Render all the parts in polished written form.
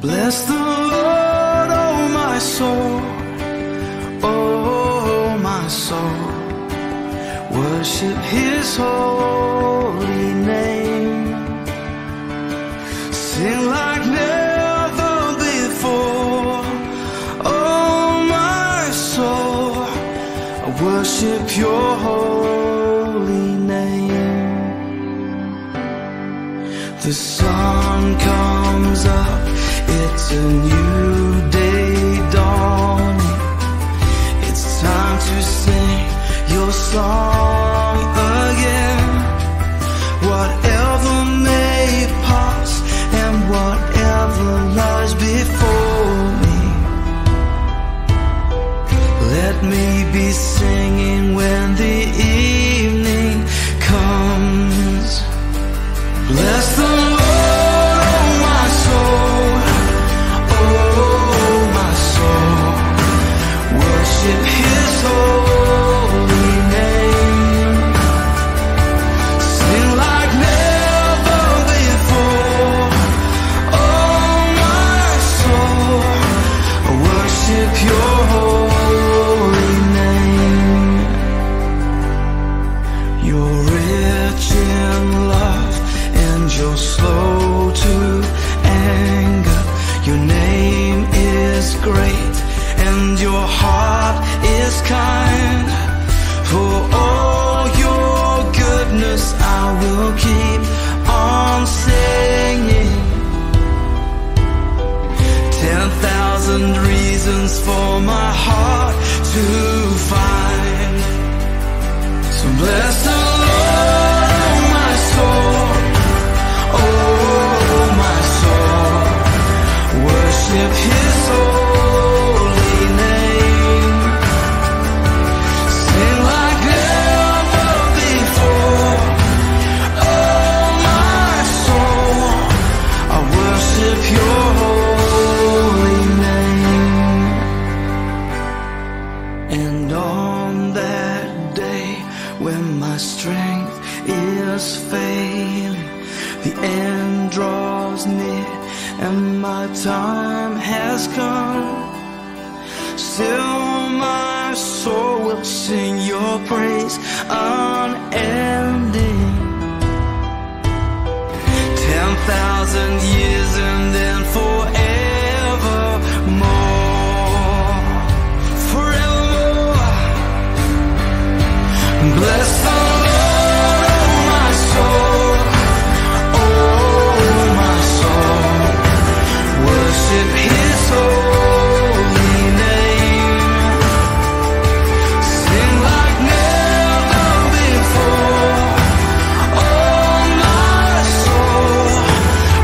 Bless the Lord, oh my soul, oh my soul. Worship His holy name. Sing like never before, oh my soul. I worship Your holy name. The sun comes up, it's a new day dawning. It's time to sing Your song again. Whatever may pass and whatever lies before me, let me be singing when the evening comes. Bless the Lord, oh my soul, oh my soul. Worship His holy name. Sing like never before, oh my soul. I worship Your holy name. You're rich in love and You're slow to anger. Your name is great and Your heart is kind. For all Your goodness I will keep on singing. 10,000 reasons for my heart to find. So bless the Lord, oh my soul, oh my soul. Worship His holy name. Sing like never before, oh my soul. I worship Your holy name. And on that day when my strength is failing, the end draws near and my time has come. Still my soul will sing Your praise unending. 10,000 years and then forevermore, forevermore. Bless the Lord, oh my soul, oh my soul. Worship His holy name. Sing like never before, oh my soul.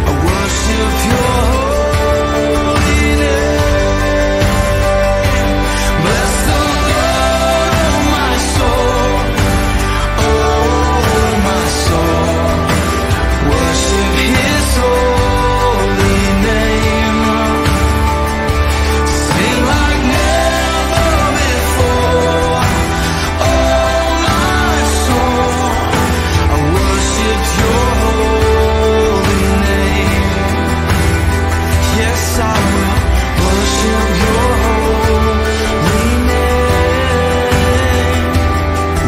I worship Your holy name. Bless the Lord, oh my soul, oh my soul. Worship His holy name. Sing like never before, oh my soul. I worship Your holy name. Yes, I will worship Your holy name.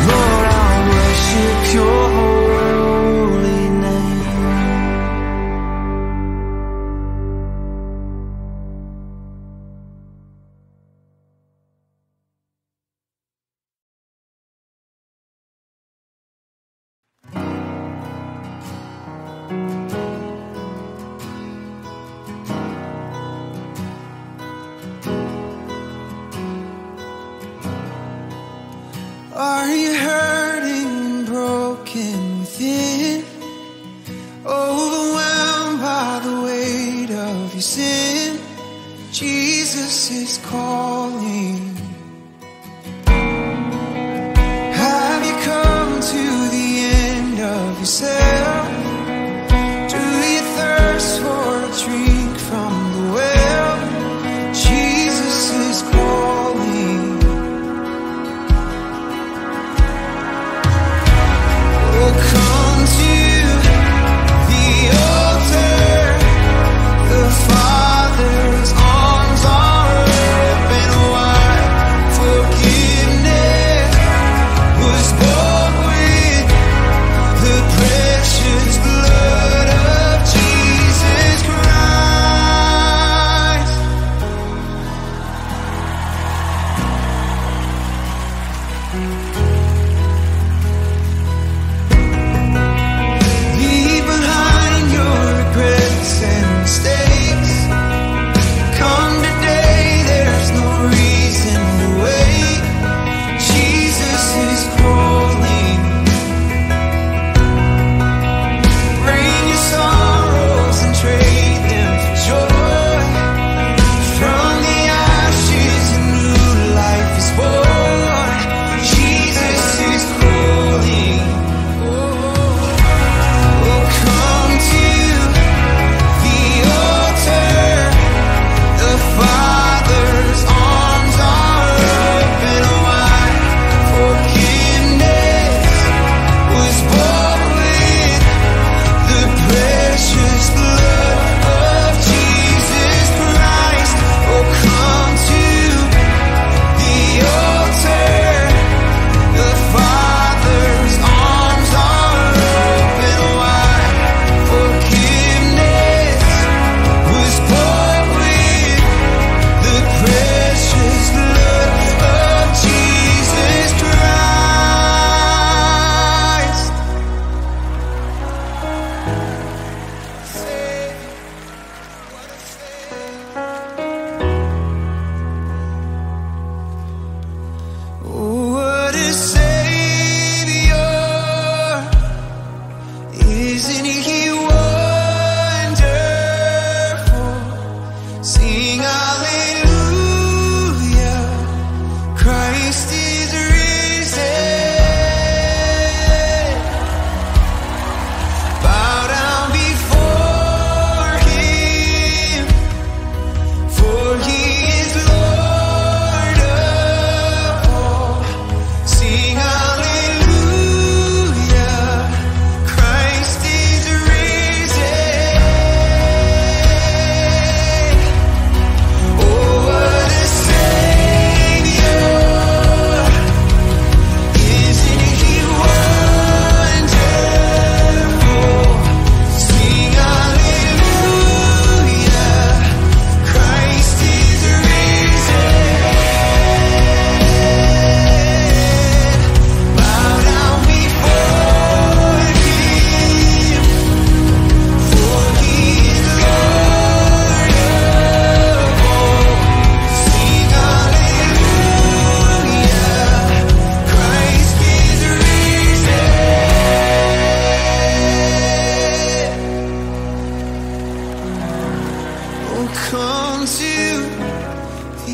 Lord, I worship Your holy name. Are you hurting and broken within? Overwhelmed by the weight of your sin? Jesus is calling. Have you come to the end of yourself? Do you thirst for a drink from the well? Jesus is calling.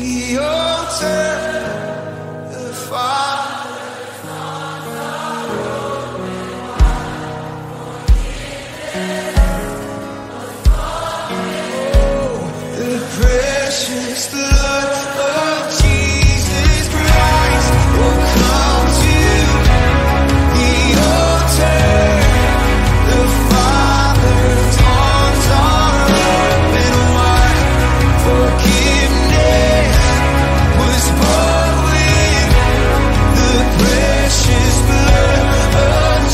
the altar, the fire. Oh, the precious blood of Jesus Christ will come to the altar. The Father's arms are open wide. Forgiveness was bought with the precious blood of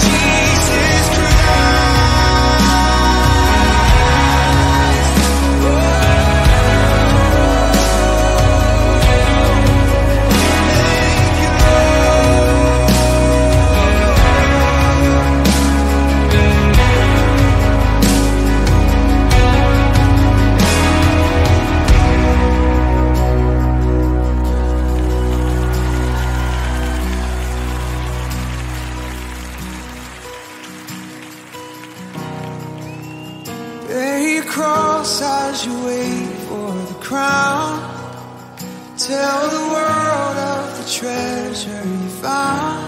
Jesus Christ. Thank you, Lord. Bear your cross as you wait for the crown. Tell the world of the treasure you found.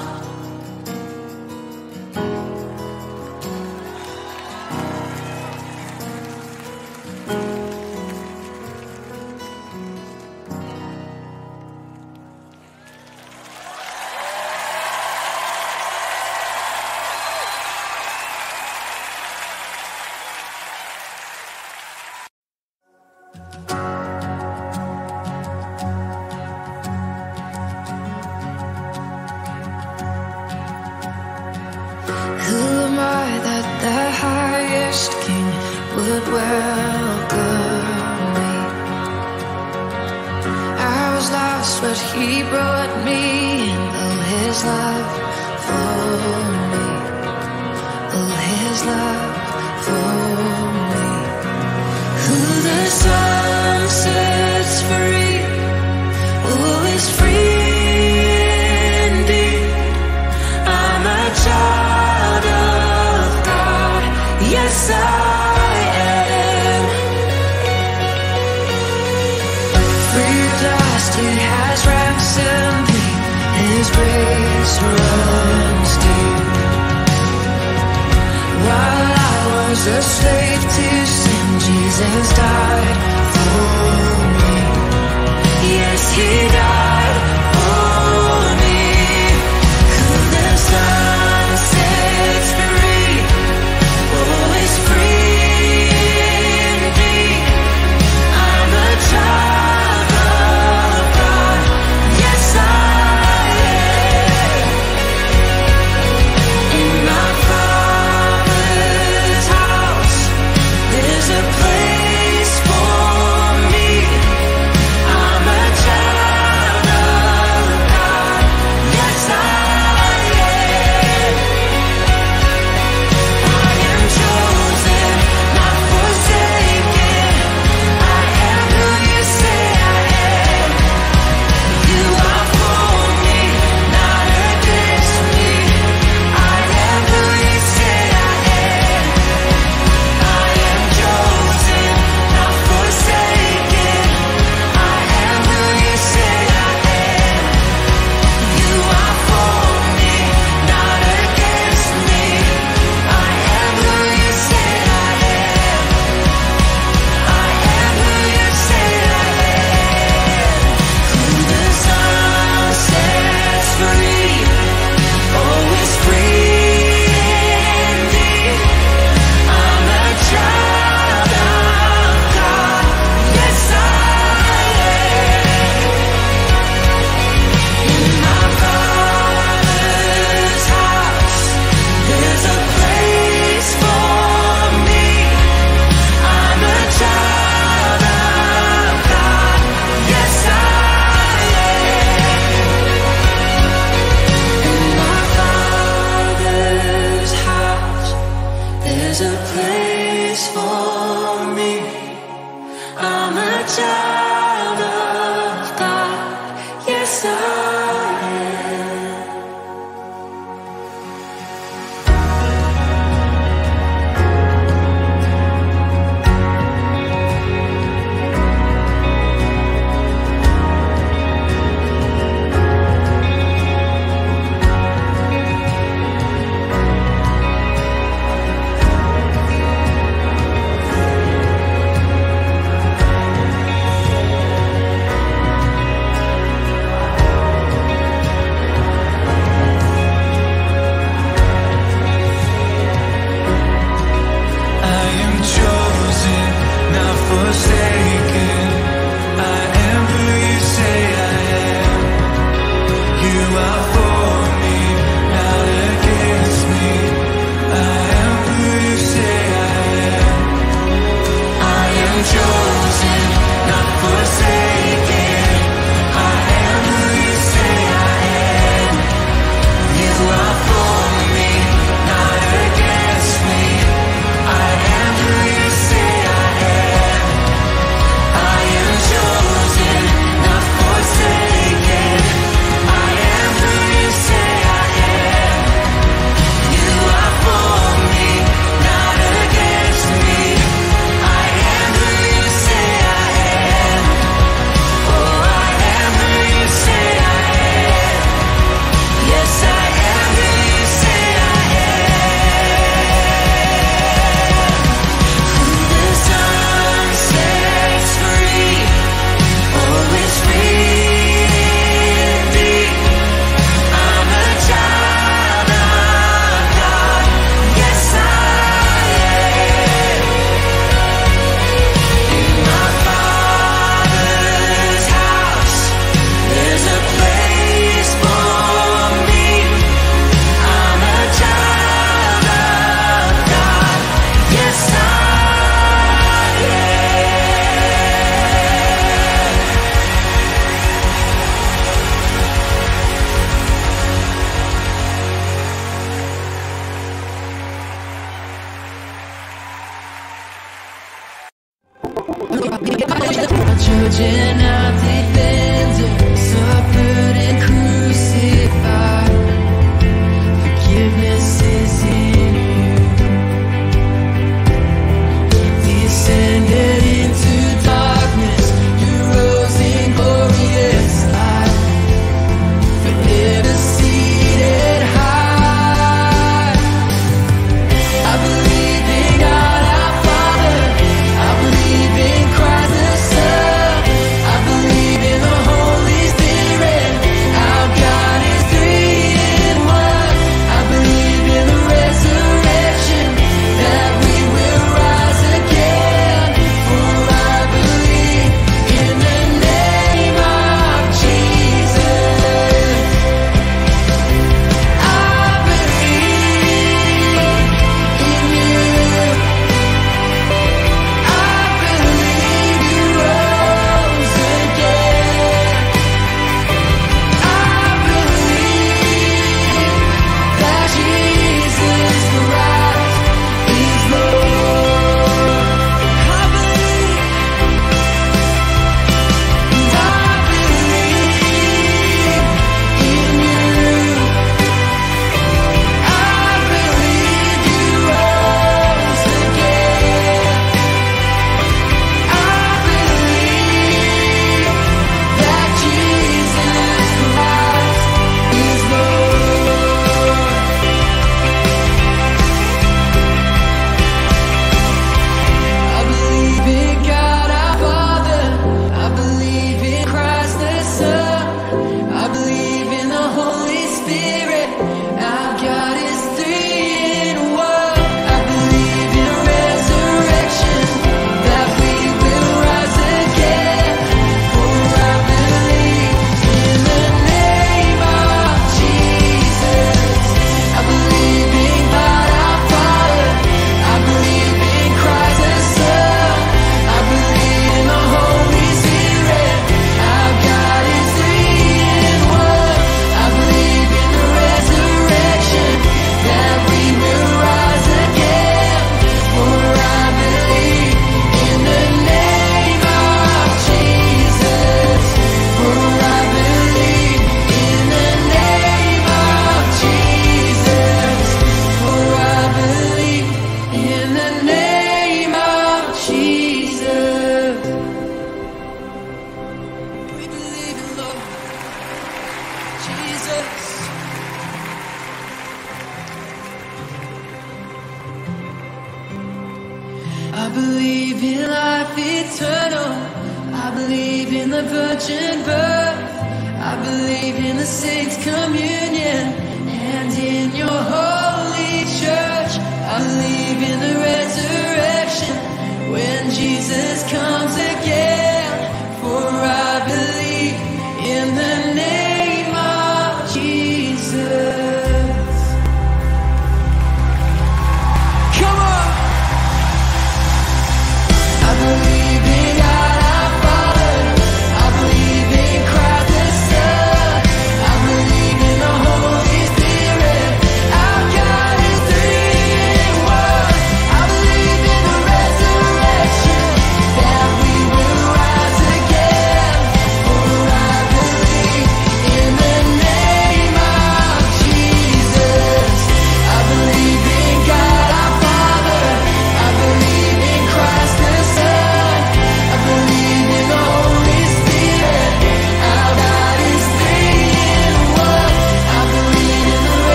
the virgin birth. I believe in the saints' communion and in your holy church. I believe in the resurrection when Jesus comes again. For I believe in the name of Jesus. Come on! I believe in God.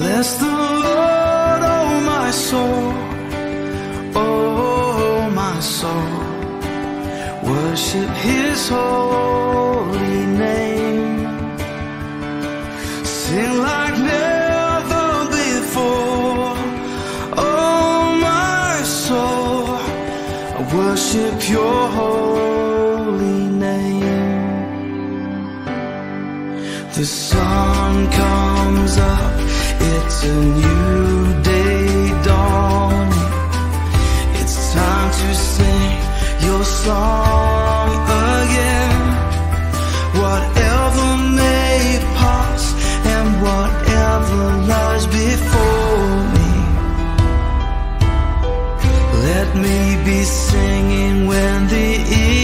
Bless the Lord, oh my soul, oh my soul. Worship His holy name. Sing like never before, oh my soul. I worship Your holy name. The sun comes up. It's a new day dawning. It's time to sing your song again. Whatever may pass and whatever lies before me, let me be singing when the evening